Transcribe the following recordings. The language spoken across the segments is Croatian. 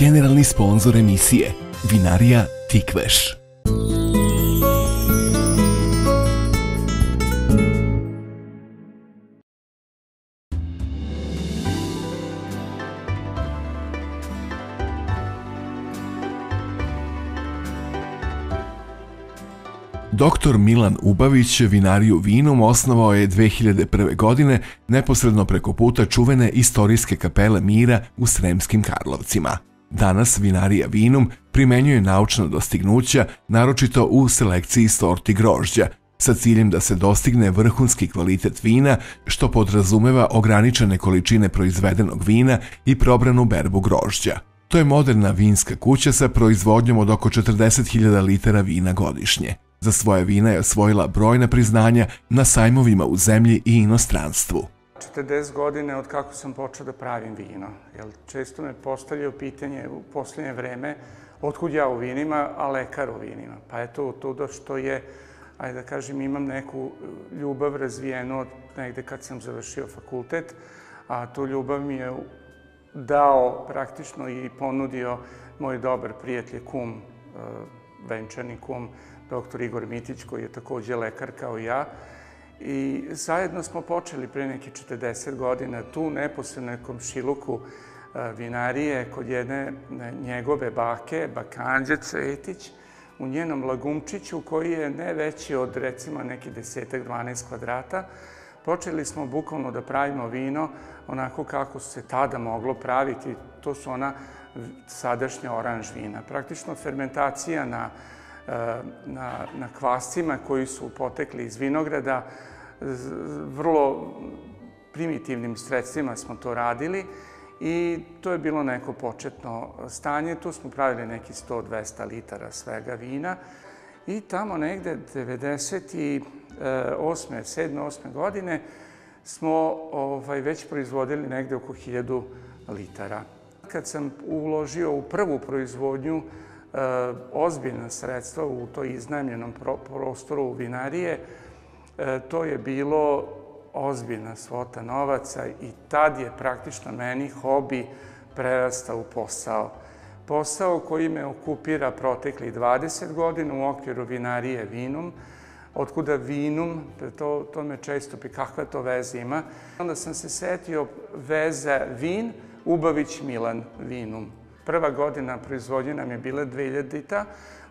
generalni sponzor emisije, vinarija Tikveš. Doktor Milan Ubavić vinariju Vinum osnovao je 2001. godine neposredno preko puta čuvene istorijske kapele Mira u Sremskim Karlovcima. Danas vinarija Vinum primenjuje naučna dostignuća, naročito u selekciji sorti grožđa, sa ciljem da se dostigne vrhunski kvalitet vina, što podrazumeva ograničene količine proizvedenog vina i probranu berbu grožđa. To je moderna vinska kuća sa proizvodnjom od oko 40.000 litara vina godišnje. Za svoje vina je osvojila brojna priznanja na sajmovima u zemlji i inostranstvu. 40 godine od kako sam počeo da pravim vino. Često me postavljaju pitanje u posljednje vreme otkud ja u vinima, a lekar u vinima. Pa je to to što je, ajde da kažem, imam neku ljubav razvijenu od negde kad sam završio fakultet, a tu ljubav mi je dao praktično i ponudio moj dobar prijatelj, kum, venčani kum, doktor Igor Mitić, koji je također lekar kao i ja. I zajedno smo počeli pre neki 40 godina tu, neposredno nekom šiluku vinarije, kod jedne njegove bake, Bakanđe Cvetić, u njenom lagumčiću, koji je ne veći od, recimo, nekih 10-12 kvadrata. Počeli smo bukvalno da pravimo vino onako kako se tada moglo praviti. To su ona sadašnja oranž vina. Praktično fermentacija na kvascima koji su potekli iz vinograda. Vrlo primitivnim sredstvima smo to radili i to je bilo neko početno stanje. Tu smo pravili neki 100-200 litara svega vina i tamo negde 1997. godine smo već proizvodili negde oko 1000 litara. Kad sam uložio u prvu proizvodnju ozbiljna sredstva u to iznajmljenom prostoru u vinarije, to je bilo ozbiljna svota novaca i tad je praktično meni hobi prerastao u posao. Posao koji me okupira proteklih 20 godina u okviru vinarije Vinum, otkuda Vinum, to me često pita kakve to veze ima. Onda sam se setio veze Vin, Ubavić Milan, Vinum. Prva godina proizvodnje nam je bila 2000,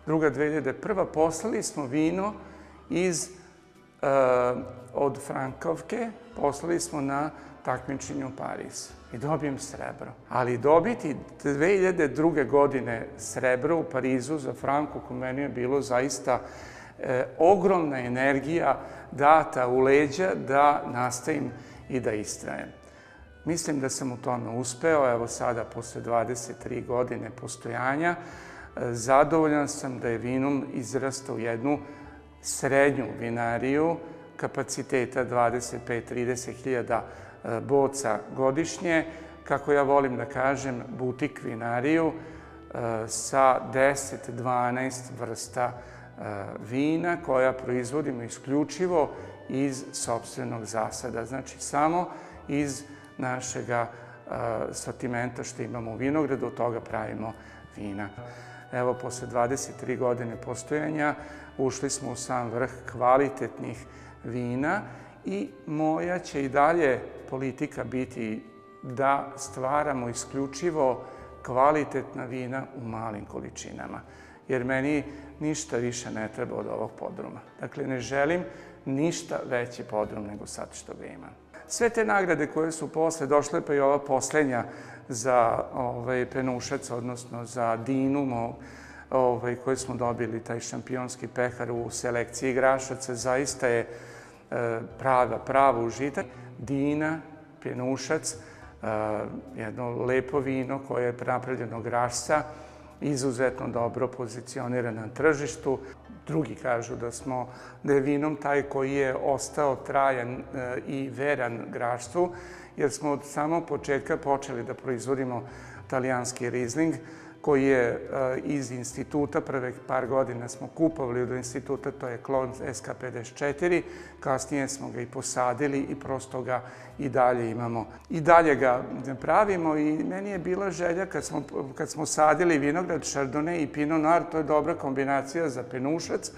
druga 2001. Poslali smo vino od Frankovke, poslali smo na takmičenje u Pariz i dobijem srebro. Ali dobiti 2002. godine srebro u Parizu za Frankovku, meni je bilo zaista ogromna energija data u leđa da nastavim i da istrajem. Mislim da sam u tome uspeo, evo sada, posle 23 godine postojanja, zadovoljan sam da je Vinum izrastao jednu srednju vinariju kapaciteta 25-30 hiljada boca godišnje, kako ja volim da kažem, butik vinariju sa 10-12 vrsta vina koja proizvodimo isključivo iz sopstvenog zasada, znači samo iz našega sortimenta što imamo u vinogradu, od toga pravimo vina. Evo, posle 23 godine postojanja ušli smo u sam vrh kvalitetnih vina i moja će i dalje politika biti da stvaramo isključivo kvalitetna vina u malim količinama, jer meni ništa više ne treba od ovog podruma. Dakle, ne želim ništa veći podrum nego sad što ga imam. Sve te nagrade koje su posle došle, pa i ova poslednja za Penušac, odnosno za Dinu, koju smo dobili, taj šampionski pehar u selekciji Grašaca, zaista je prava užitak. Dina, Penušac, jedno lepo vino koje je napravljeno Grašca, izuzetno dobro pozicionirano na tržištu. Drugi kažu da je Vinum taj koji je ostao trajan i veran graštvu, jer smo od samog početka počeli da proizvodimo talijanski rizling koji je iz instituta, prve par godina smo kupovali od instituta, to je klon SK54, kasnije smo ga i posadili i prosto ga i dalje imamo. I dalje ga pravimo i meni je bila želja kad smo sadili vinograd Chardonnay i Pinot Noir, to je dobra kombinacija za penušac.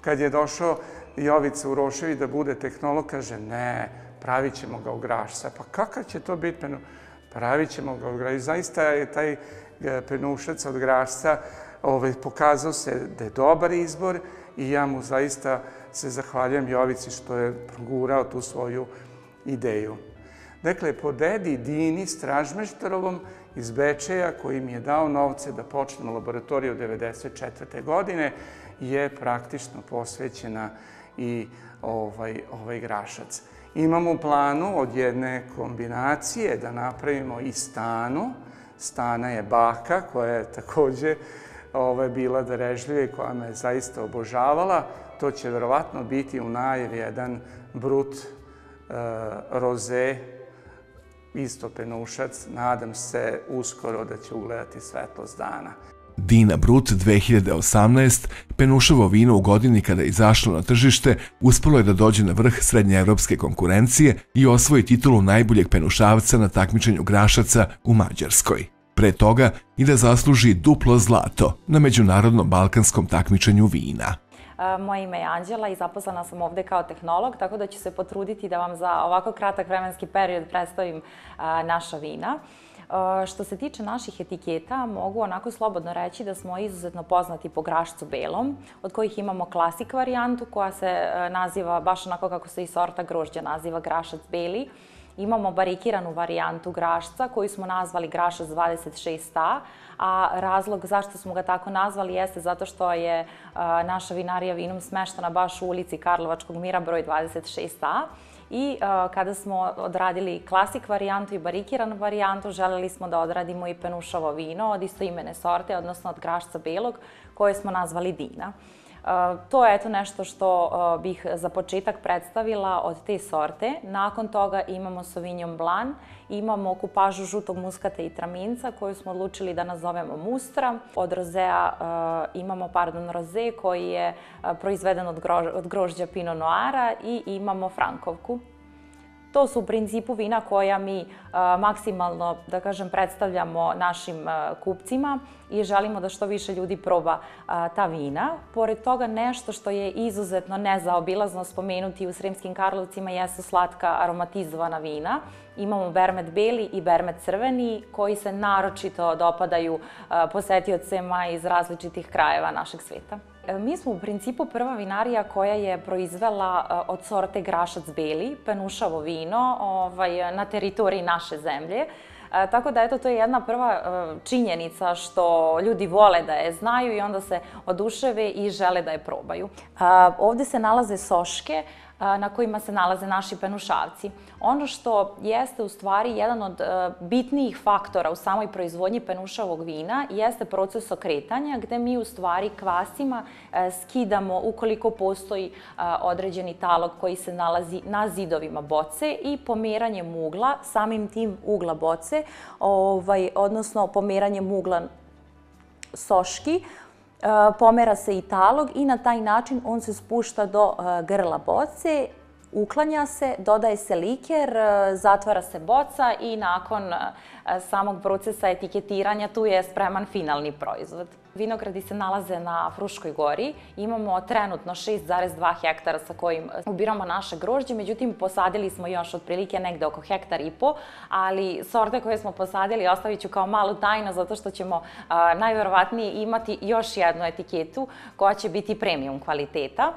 Kad je došao Jovica Urošević da bude tehnolog, kaže ne, pravit ćemo ga u Grašca. Pa kakav će to biti Pinot? Pravit ćemo ga u Grašca. I zaista je taj penušac od Grašca pokazao se da je dobar izbor i ja mu zaista se zahvaljujem Jovici što je progurao tu svoju ideju. Dakle, po dedi Dini Stražmeštarovom iz Bečeja, koji mi je dao novce da počnem laboratoriju 1994. godine, je praktično posvećena i ovaj Grašac. Imamo u planu od jedne kombinacije da napravimo i stanu. Stana je baka koja je također bila darežljiva i koja me zaista obožavala. To će verovatno biti u najavi jedan brut roze, isto penušac. Nadam se uskoro da će ugledati svetlost dana. Dina Brut 2018, penuševo vino u godini kada je izašlo na tržište, uspelo je da dođe na vrh srednjeevropske konkurencije i osvoji titulu najboljeg penušavca na takmičenju Grašaca u Mađarskoj. Pre toga i da zasluži duplo zlato na međunarodnom balkanskom takmičenju vina. Moje ime je Anđela i zaposlana sam ovde kao tehnolog, tako da ću se potruditi da vam za ovako kratak vremenski period predstavim naša vina. Što se tiče naših etiketa, mogu onako slobodno reći da smo izuzetno poznati po Grašcu belom, od kojih imamo klasik varijantu koja se naziva baš onako kako se i sorta grožđa naziva Grašac beli. Imamo barikiranu varijantu Grašca koju smo nazvali Grašac 26A, a razlog zašto smo ga tako nazvali jeste zato što je naša vinarija Vinum smeštena baš u ulici Karlovačkog mira broj 26A. I kada smo odradili klasik varijantu i barikiranu varijantu, želeli smo da odradimo i penušavo vino od istoimene sorte, odnosno od Grašca belog, koje smo nazvali Dina. To je eto nešto što bih za početak predstavila od te sorte. Nakon toga imamo Sauvignon Blanc, imamo kupažu žutog muskata i traminca koju smo odlučili da nazovemo Mustra. Od rozea imamo roze koji je proizveden od grožđa Pinot Noira i imamo Frankovku. To su u principu vina koja mi maksimalno, da kažem, predstavljamo našim kupcima i želimo da što više ljudi proba ta vina. Pored toga, nešto što je izuzetno nezaobilazno spomenuti u Sremskim Karlovcima jesu slatka aromatizovana vina. Imamo Bermet beli i Bermet crveni koji se naročito dopadaju posetiocima iz različitih krajeva našeg sveta. Mi smo u principu prva vinarija koja je proizvela od sorte Grašac beli, penušavo vino, na teritoriji naše zemlje. Tako da, eto, to je jedna prva činjenica što ljudi vole da je znaju i onda se oduševe i žele da je probaju. Ovde se nalaze soške na kojima se nalaze naši penušavci. Ono što jeste u stvari jedan od bitnijih faktora u samoj proizvodnji penušavog vina jeste proces okretanja gde mi u stvari kvasima skidamo ukoliko postoji određeni talog koji se nalazi na zidovima boce i pomeranjem ugla, samim tim ugla boce, odnosno pomeranjem ugla soški, pomera se i talog i na taj način on se spušta do grla boce, uklanja se, dodaje se liker, zatvara se boca i nakon samog procesa etiketiranja tu je spreman finalni proizvod. Vinogradi se nalaze na Fruškoj gori. Imamo trenutno 6,2 hektara sa kojim ubiramo naše grožđe, međutim posadili smo još otprilike negde oko hektar i po, ali sorte koje smo posadili ostavit ću kao malu tajnu zato što ćemo najverovatnije imati još jednu etiketu koja će biti premium kvaliteta.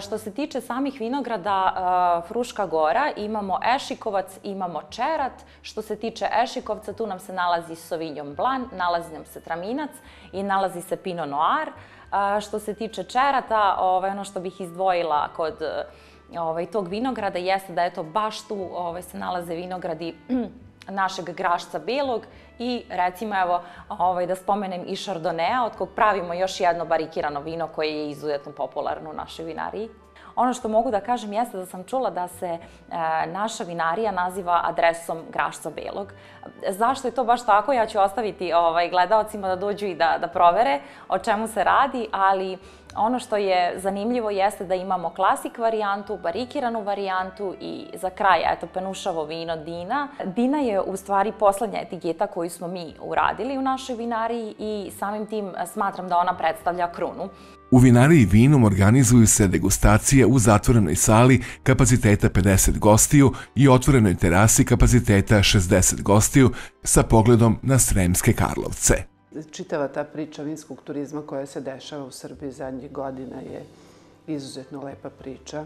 Što se tiče samih vinograda Fruška gora, imamo Ešikovac, imamo Čerat. Što se tiče Ešikovca, tu nam se nalazi Sauvignon Blanc, nalazi nam se Traminac i nalazi se Pinot Noir. Što se tiče Čerata, ono što bih izdvojila kod tog vinograda jeste da baš tu se nalaze vinogradi našeg Grašca belog i recimo da spomenem i Šardonea od kog pravimo još jedno barikirano vino koje je izuzetno popularno u našoj vinariji. Ono što mogu da kažem jeste da sam čula da se naša vinarija naziva adresom Grašca Belog. Zašto je to baš tako? Ja ću ostaviti gledaocima da dođu i da provere o čemu se radi, ali ono što je zanimljivo jeste da imamo klasik varijantu, barikiranu varijantu i za kraj, eto, penušavo vino Dina. Dina je u stvari poslednja etiketa koju smo mi uradili u našoj vinariji i samim tim smatram da ona predstavlja krunu. U vinariji Vinum organizuju se degustacije u zatvorenoj sali kapaciteta 50 gostiju i otvorenoj terasi kapaciteta 60 gostiju sa pogledom na Sremske Karlovce. Čitava ta priča vinskog turizma koja se dešava u Srbiji zadnjih godina je izuzetno lepa priča.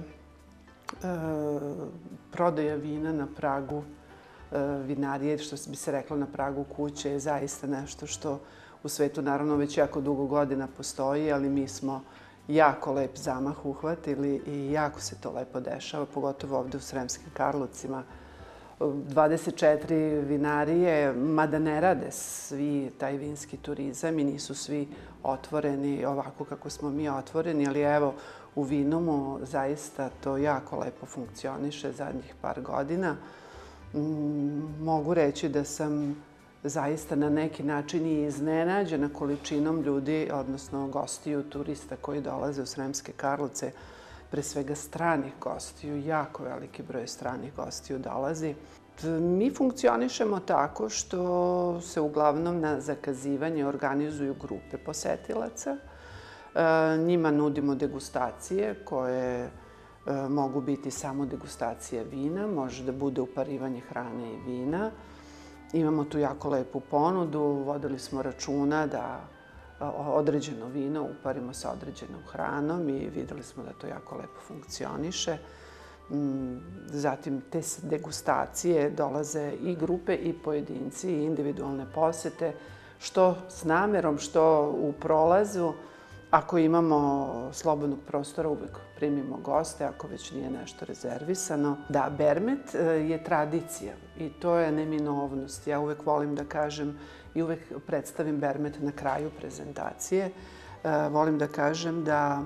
Prodaja vina na pragu vinarije, što bi se reklo na pragu kuće, je zaista nešto što u svetu naravno već jako dugo godina postoji, ali mi smo jako lep zamah uhvatili i jako se to lepo dešava, pogotovo ovde u Sremskim Karlovcima. 24 vinarije, mada ne rade svi taj vinski turizam i nisu svi otvoreni ovako kako smo mi otvoreni, ali evo u Vinumu zaista to jako lepo funkcioniše zadnjih par godina. Mogu reći da sam zaista na neki način i iznenađena količinom ljudi, odnosno gostiju, turista koji dolaze u Sremske Karlovce, pre svega stranih gostiju, jako veliki broj stranih gostiju dolazi. Mi funkcionišemo tako što se uglavnom na zakazivanje organizuju grupe posetilaca. Njima nudimo degustacije koje mogu biti samo degustacije vina, može da bude uparivanje hrane i vina. Imamo tu jako lepu ponudu, vodili smo računa da određeno vino uparimo sa određenom hranom i videli smo da to jako lepo funkcioniše. Zatim te degustacije dolaze i grupe i pojedinci i individualne posete, što s namerom, što u prolazu. Ako imamo slobodnog prostora, uvijek primimo goste, ako već nije nešto rezervisano. Da, Bermet je tradicija i to je neminovnost. Ja uvijek volim da kažem i uvijek predstavim Bermet na kraju prezentacije. Volim da kažem da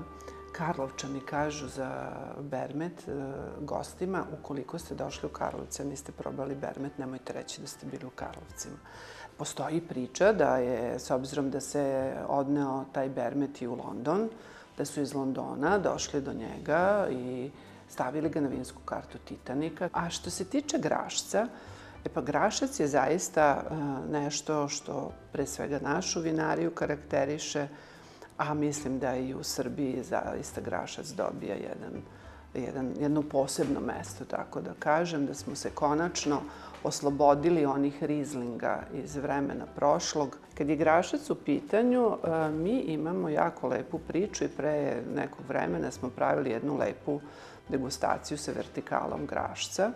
Karlovčani kažu za Bermet gostima: ukoliko ste došli u Karlovce, niste probali Bermet, nemojte reći da ste bili u Karlovcima. Postoji priča da je, s obzirom da se odneo taj Bermet i u London, da su iz Londona došli do njega i stavili ga na vinsku kartu Titanika. A što se tiče Grašca, Grašac je zaista nešto što pre svega našu vinariju karakteriše, a mislim da i u Srbiji zaista Grašac dobija jedno posebno mesto, tako da kažem, da smo se konačno oslobodili onih rizlinga iz vremena prošlog. Kad je Grašac u pitanju, mi imamo jako lepu priču i pre nekog vremena smo pravili jednu lepu degustaciju sa vertikalom Grašca.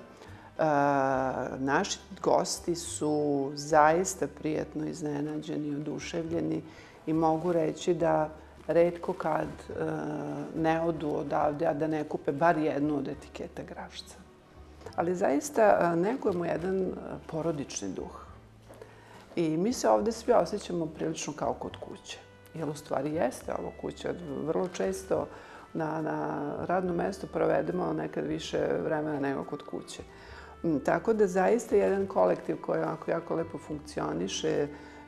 Naši gosti su zaista prijatno iznenađeni i oduševljeni i mogu reći da retko kad ne odu odavde, a da ne kupe bar jednu od etiketa Grašca. Ali zaista negujemo jedan porodični duh. I mi se ovde svi osjećamo prilično kao kod kuće. Jer u stvari jeste ovo kuća. Vrlo često na radnom mestu provedemo nekad više vremena nego kod kuće. Tako da zaista jedan kolektiv koji jako lepo funkcioniše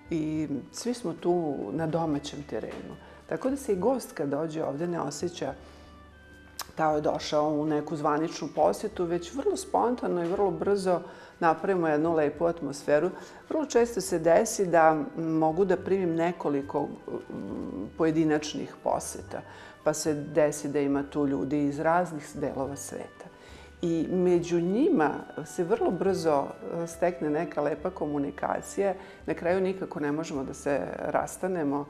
i svi smo tu na domaćem terenu. Tako da se i gost kad dođe ovde ne osjeća da je došao u neku zvaničnu posjetu, već vrlo spontano i vrlo brzo napravimo jednu lepu atmosferu. Vrlo često se desi da mogu da primim nekoliko pojedinačnih posjeta, pa se desi da ima tu ljudi iz raznih delova sveta. I među njima se vrlo brzo stekne neka lepa komunikacija. Na kraju nikako ne možemo da se rastanemo,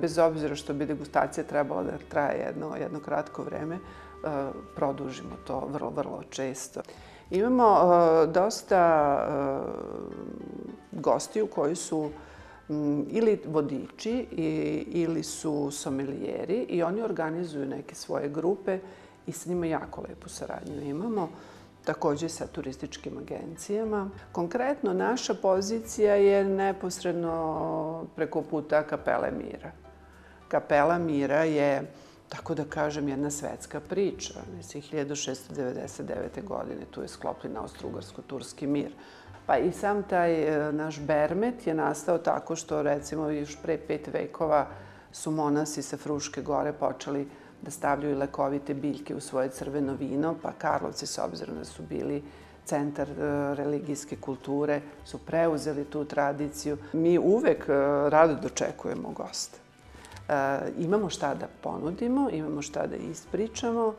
bez obzira što bi degustacija trebala da traje jedno kratko vreme, produžimo to vrlo često. Imamo dosta gostiju koji su ili vodiči ili su sommelijeri i oni organizuju neke svoje grupe i s njima jako lepu saradnju imamo, također sa turističkim agencijama. Konkretno, naša pozicija je neposredno preko puta kapele Mira. Kapela Mira je tako da kažem, jedna svetska priča. 1699. godine tu je sklopljen austrougarsko-turski mir. Pa i sam taj naš Bermet je nastao tako što, recimo, još pre 5 vekova su monasi sa Fruške gore počeli da stavljaju lekovite biljke u svoje crveno vino, pa Karlovci, s obzirom da su bili centar religijske kulture, su preuzeli tu tradiciju. Mi uvek rado dočekujemo goste. Imamo šta da ponudimo, imamo šta da ispričamo,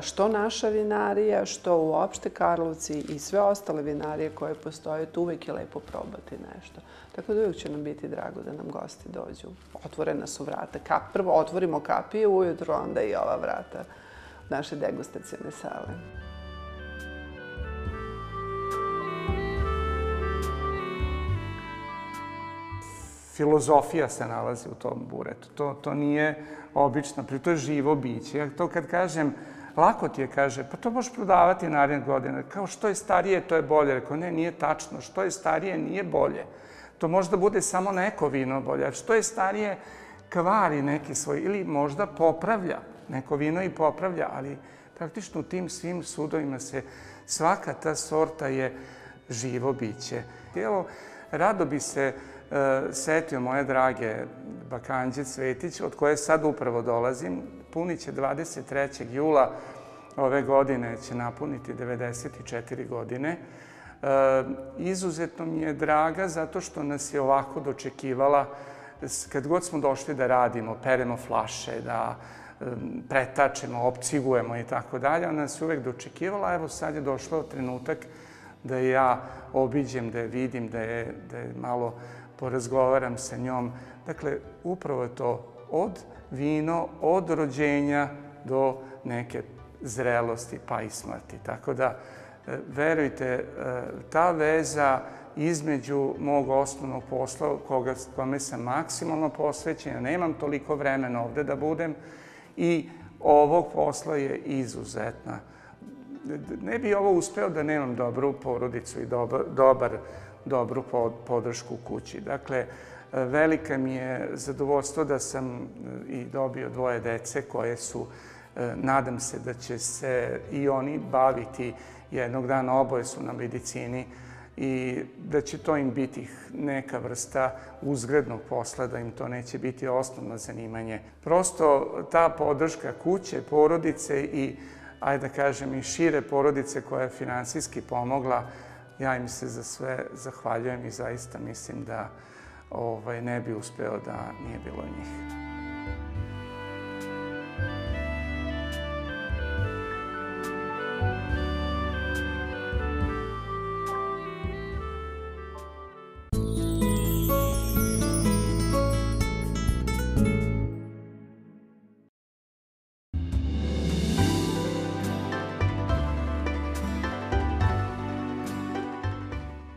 što naša vinarija, što uopšte Karlovci i sve ostale vinarije koje postoje, tu uvek je lepo probati nešto. Tako da uvijek će nam biti drago da nam gosti dođu. Otvorena su vrata. Prvo otvorimo kapije ujutro, onda i ova vrata naše degustacione sale. Filozofija se nalazi u tom buretu. To nije obično, to je živo biće. Ja to kad kažem, lako ti je, kaže, pa to možeš prodavati naredne godine. Kao što je starije, to je bolje. Rekao, ne, nije tačno. Što je starije, nije bolje. To možda bude samo neko vino bolje. A što je starije, kvari neki svoj ili možda popravlja. Neko vino i popravlja, ali praktično u tim svim sudovima se svaka ta sorta je živo biće. Evo, rado bi se setio moje drage Bakanđe Cvetić, od koje sad upravo dolazim. Punit će 23. jula ove godine, će napuniti 94 godine. Izuzetno mi je draga zato što nas je ovako dočekivala. Kad god smo došli da radimo, peremo flaše, da pretačemo, opcigujemo i tako dalje, ona nas je uvek dočekivala. Evo sad je došao trenutak da je ja obiđem, da je vidim, da je malo porazgovaram sa njom. Dakle, upravo je to od vino, od rođenja do neke zrelosti pa i smrti. Tako da, verujte, ta veza između mog osnovnog posla, kome sam maksimalno posvećen, ja nemam toliko vremena ovde da budem, i ovog posla je izuzetna. Ne bi ovo uspeo da nemam dobru porodicu i dobru podršku u kući. Dakle, velika mi je zadovoljstvo da sam i dobio 2 dece koje su, nadam se da će se i oni baviti jednog dana, oboje su na medicini, i da će to im biti neka vrsta uzgrednog posla, da im to neće biti osnovno zanimanje. Prosto ta podrška kuće, porodice i, ajde da kažem, i šire porodice koja je finansijski pomogla, ja im se za sve zahvaljujem i zaista mislim da ne bi uspeo da nije bilo njih.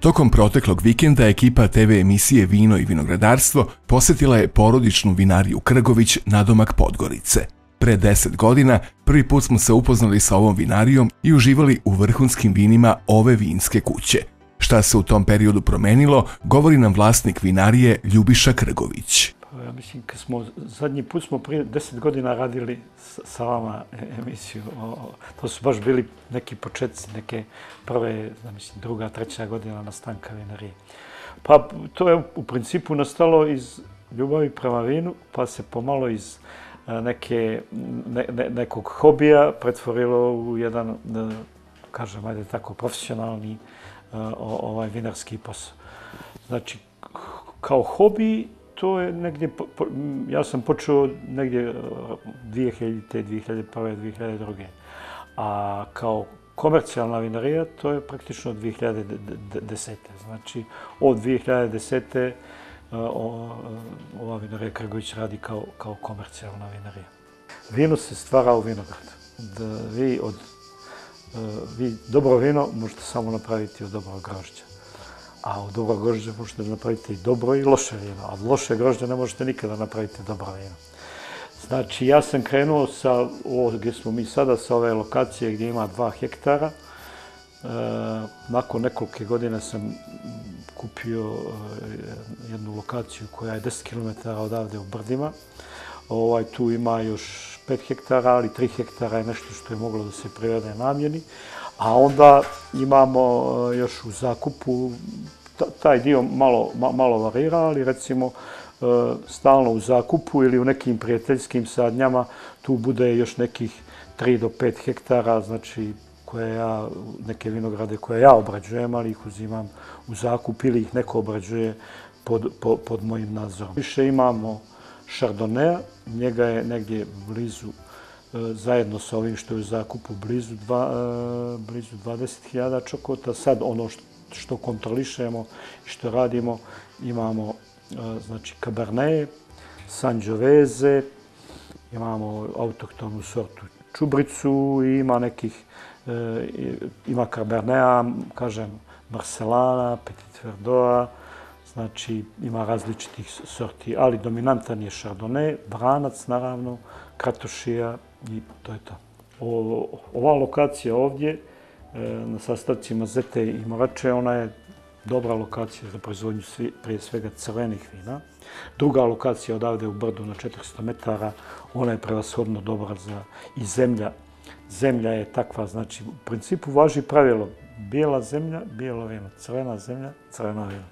Tokom proteklog vikenda ekipa TV emisije Vino i vinogradarstvo posjetila je porodičnu vinariju Krgović, nadomak Podgorice. Pre 10 godina prvi put smo se upoznali sa ovom vinarijom i uživali u vrhunskim vinima ove vinske kuće. Šta se u tom periodu promenilo, govori nam vlasnik vinarije Ljubiša Krgović. Ja mislim, zadnji put smo prije 10 godina radili sa vama emisiju. To su baš bili neki početci, neke prve, druga, treća godina nastanka vinarije. Pa to je u principu nastalo iz ljubavi prema vinu, pa se pomalo iz nekog hobija pretvorilo u jedan, kažem, ajde tako, profesionalni vinarski posao. Znači, kao hobi, to je negdje, ja sam počeo negdje 2000, 2001, 2002. A kao komercijalna vinarija to je praktično 2010. Znači, od 2010. ova vinarija Krgović radi kao komercijalna vinarija. Vino se stvara u vinogradu. Vi dobro vino možete samo napraviti od dobrog grožđa. A od dobrog grožđa možete napraviti i dobro i loše vino. A od loše grožđa ne možete nikada napraviti dobro vino. Znači, ja sam krenuo sa, gdje smo mi sada, sa ove lokacije gdje ima 2 hektara. Nakon nekoliko godina sam kupio jednu lokaciju koja je 10 km odavde u brdima. Tu ima još 5 hektara, ali 3 hektara je nešto što je moglo da se privede namjeni. A onda imamo još u zakupu, taj dio malo varira, ali recimo stalno u zakupu ili u nekim prijateljskim sadnjama tu bude još nekih 3 do 5 hektara, znači neke vinograde koje ja obrađujem, ali ih uzimam u zakup ili ih neko obrađuje pod mojim nadzorom. Više imamo Šardonea, njega je negdje blizu, zajedno sa ovim što je u zakupu, blizu 20.000 čokota. Sad ono što kontrolišemo i što radimo, imamo Cabernet, Sangiovese, imamo autohtonu sortu čubricu i ima Cabernet, kažem, Marselana, Petit Verdot, znači ima različitih sorti, ali dominantan je Chardonnay, Vranac naravno, Kratošija i to je to. Ova lokacija ovdje, na sastavcima Zete i Morače, ona je dobra lokacija za proizvodnju prije svega crvenih vina. Druga lokacija odavde u brdu na 400 metara, ona je prevashodno dobra i zemlja. Zemlja je takva, znači u principu važi pravilo bijela zemlja, bijelo vino, crvena zemlja, crveno vino.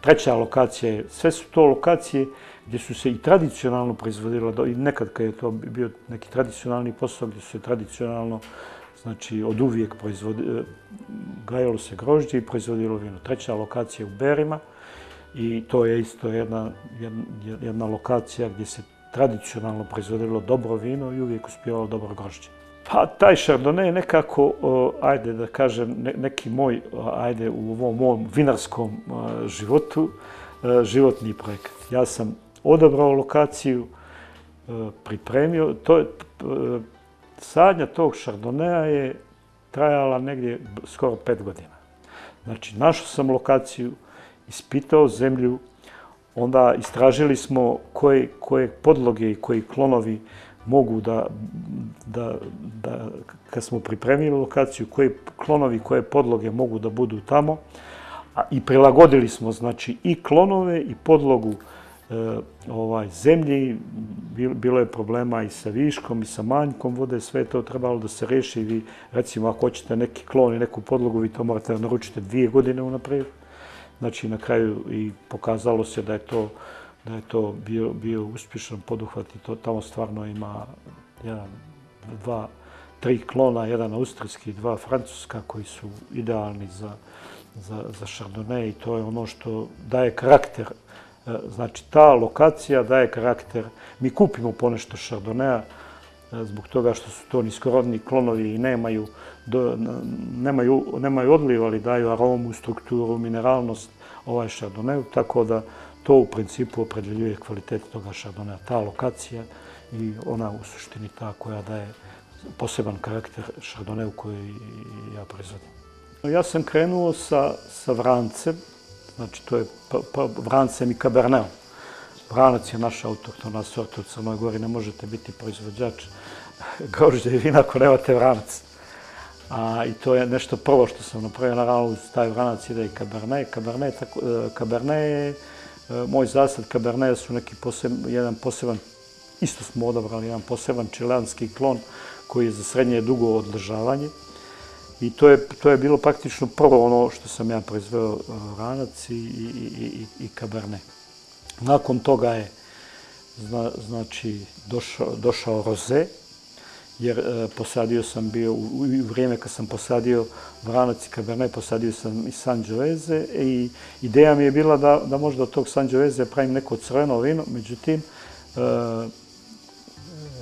Treća lokacija je, sve su to lokacije gdje su se i tradicionalno proizvodila, i nekad kad je to bio neki tradicionalni posao gdje su se tradicionalno, znači od uvijek gajalo se grožđe i proizvodilo vino. Treća lokacija je u Berima i to je isto jedna lokacija gdje se tradicionalno proizvodilo dobro vino i uvijek uspjevalo dobro grožđe. Pa taj Chardonnay je nekako, ajde da kažem, neki moj, ajde u ovom mom vinarskom životu, životni projekat. Ja sam odabrao lokaciju, pripremio, sadnja tog Chardonnaya je trajala negdje skoro 5 godina. Znači, našao sam lokaciju, ispitao zemlju, onda istražili smo koje podloge i koji klonovi mogu da kad smo pripremili lokaciju, koje klonovi, koje podloge mogu da budu tamo. I prilagodili smo, znači, i klonove i podlogu zemlji. Bilo je problema i sa viškom i sa manjkom vode, sve je to trebalo da se riješi. Vi, recimo, ako hoćete neki klon i neku podlogu, vi to morate naručiti 2 godine unaprijed. Znači, na kraju i pokazalo se da je to bio uspješan poduhvat i to tamo stvarno ima 1, 2, 3 klona, 1 austrijski i 2 francuska koji su idealni za Chardonnay i to je ono što daje karakter. Znači, ta lokacija daje karakter. Mi kupimo ponešto Chardonnaya zbog toga što su to niskorodni klonovi i nemaju odliv, ali daju aromu, strukturu, mineralnost Chardonnayu, tako da to u principu opredjeljuje kvalitet toga Chardonnaya, ta lokacija i ona u suštini ta koja daje poseban karakter Chardonnayu koji ja proizvodim. Ja sam krenuo sa Vrancem, znači to je Vrancem i Cabernetom. Vranac je naša autohtona sorta u Crnoj Gori, ne možete biti proizvođač grožđa i vina ako nemate Vranac. I to je nešto prvo što sam napravio, naravno uz taj Vranac ide i Cabernet. Moj zasad Caberneta su jedan poseban, isto smo odabrali, jedan poseban čileanski klon koji je za srednje dugo održavanje. I to je bilo praktično prvo ono što sam ja proizveo Vranac i Cabernet. Nakon toga je došao Roze, jer posadio sam bio, u vrijeme kad sam posadio Vranac i Cabernet, posadio sam i Sangiovese i ideja mi je bila da možda od tog Sangiovese pravim neko crveno vino, međutim,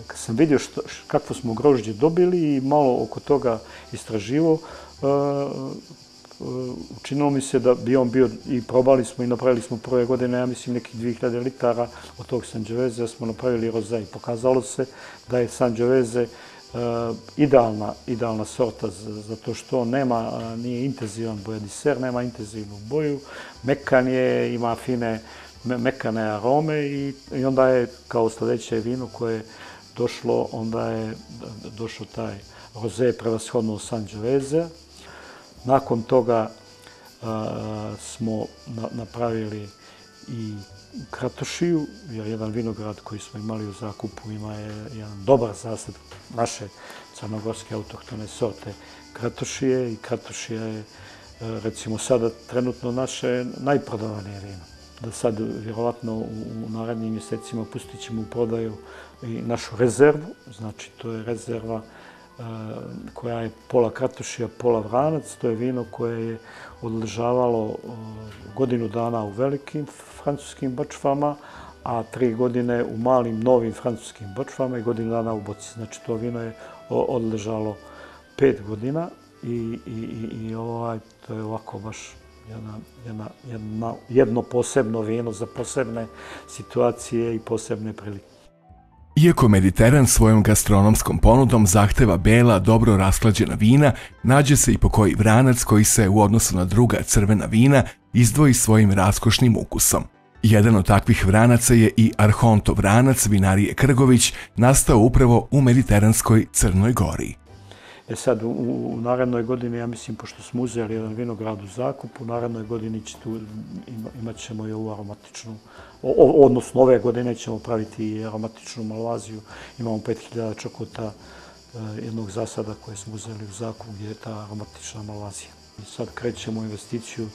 kad sam vidio kakvo smo grožđe dobili i malo oko toga istraživo, učinilo mi se da bi on bio, i probali smo i napravili smo prve godine, ja mislim, nekih 2000 litara od tog Sangiovese smo napravili Roze i pokazalo se da je Sangiovese idealna sorta zato što nije intenzivan bojadiser, nema intenzivnu boju, mekan je, ima fine mekane arome i onda je kao sljedeće vino koje je došlo, onda je došao taj Roze prevashodno Sangiovese. Nakon toga smo napravili i u Kratošiju, jedan vinograd koji smo imali u zakupu ima jedan dobar zasad naše crnogorske autohtone sorte Kratošije i Kratošija je recimo sada trenutno naše najprodavanije vino. Da sad vjerovatno u narednim mjesecima pustit ćemo u prodaju i našu rezervu, znači to je rezerva koja je pola Kratošija, pola Vranac. To je vino koje je odležavalo godinu dana u velikim francuskim bačvama, a 3 godine u malim novim francuskim bačvama i godinu dana u boci. Znači to vino je odležalo 5 godina i to je ovako baš jedno posebno vino za posebne situacije i posebne prilike. Iako Mediteran svojom gastronomskom ponudom zahteva bela, dobro rasklađena vina, nađe se i pokoji Vranac koji se u odnosu na druga crvena vina izdvoji svojim raskošnim ukusom. Jedan od takvih Vranaca je i Arhonto Vranac vinarije Krgović, nastao upravo u mediteranskoj Crnoj Gori. Sad u narednoj godini, ja mislim, pošto smo uzeli jedan vinograd u zakup, u narednoj godini imat ćemo i ovu aromatičnu, odnosno ove godine ćemo praviti i aromatičnu malvaziju. Imamo 5000 čokota jednog zasada koje smo uzeli u zakup gdje je ta aromatična malvazija. Sad krećemo investiciju,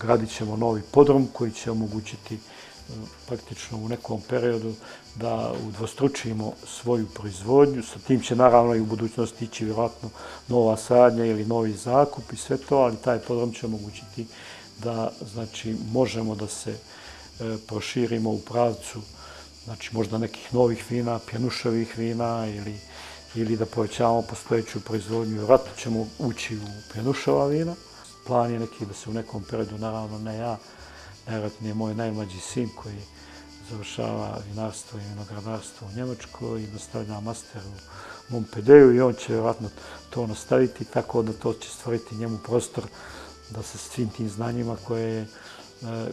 gradit ćemo novi podrum koji će omogućiti praktično u nekom periodu da udvostručimo svoju proizvodnju. Sa tim će naravno i u budućnosti ići vjerojatno nova sadnja ili novi zakup i sve to, ali taj podrom će omogućiti da možemo da se proširimo u pravcu možda nekih novih vina, pjenuševih vina ili da povećavamo postojeću proizvodnju. Vjerojatno ćemo ući u pjenuševa vina. Plan je neki da se u nekom periodu, naravno ne ja, najvjerojatno je moj najmlađi sin koji završava vinarstvo i vinogradarstvo u Njemačkoj i nastavlja master u Montpellieru i on će vjerojatno to nastaviti, tako da to će stvoriti njemu prostor da se svim tim znanjima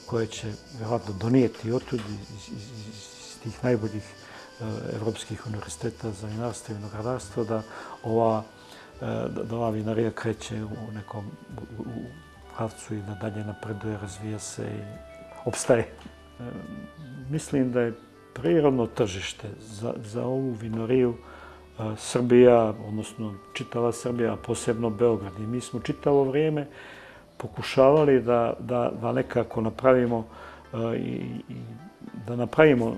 koje će vjerojatno donijeti otud iz tih najboljih evropskih univerziteta za vinarstvo i vinogradarstvo, da ova vinarija kreće u nekom pravcu i nadalje napreduje, razvija se i opstaje. Mislim da je prirodno tržište za ovu vinoriju Srbija, odnosno čitava Srbija, a posebno Beograd. I mi smo čitavo vrijeme pokušavali da nekako napravimo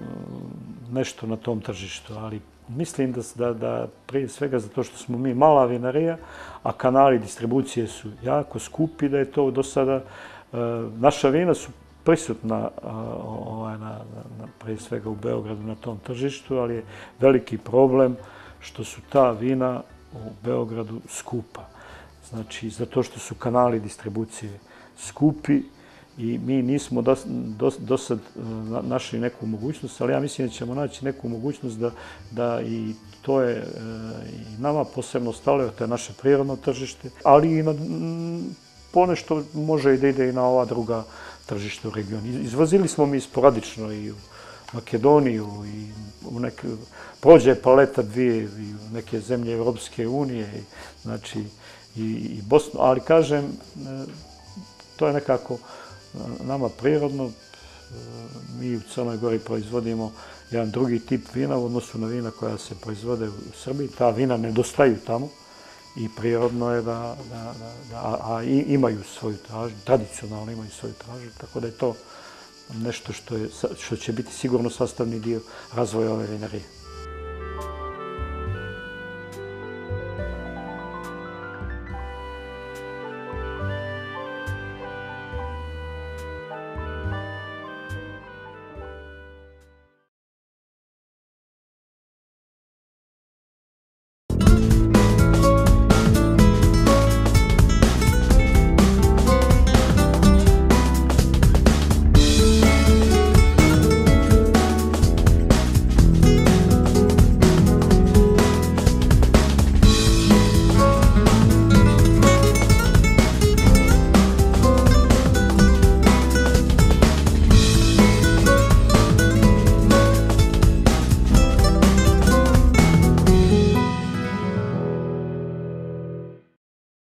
nešto na tom tržištu, ali mislim da prije svega zato što smo mi mala vinarija, a kanali distribucije su jako skupi, da je to do sada, naša vina su prisutna prije svega u Beogradu na tom tržištu, ali je veliki problem što su ta vina u Beogradu skupa. Znači, zato što su kanali distribucije skupi i mi nismo do sad našli neku mogućnost, ali ja mislim da ćemo naći neku mogućnost da i to je i nama posebno stalo, to je naše prirodno tržište, ali i ponešto može da ide i na ova druga tržišta u regionu. Izvozili smo mi sporadično i u Makedoniju, prođe je paleta 2 i u neke zemlje Evropske unije, znači i Bosnu, ali kažem, to je nekako nama prirodno. Mi u Crnoj Gori proizvodimo jedan drugi tip vina u odnosu na vina koja se proizvode u Srbiji. Ta vina nedostaju tamo i prirodno je da imaju svoju tražnju, tradicionalno imaju svoju tražnju, tako da je to nešto što će biti sigurno sastavni dio razvoja ove vinarije.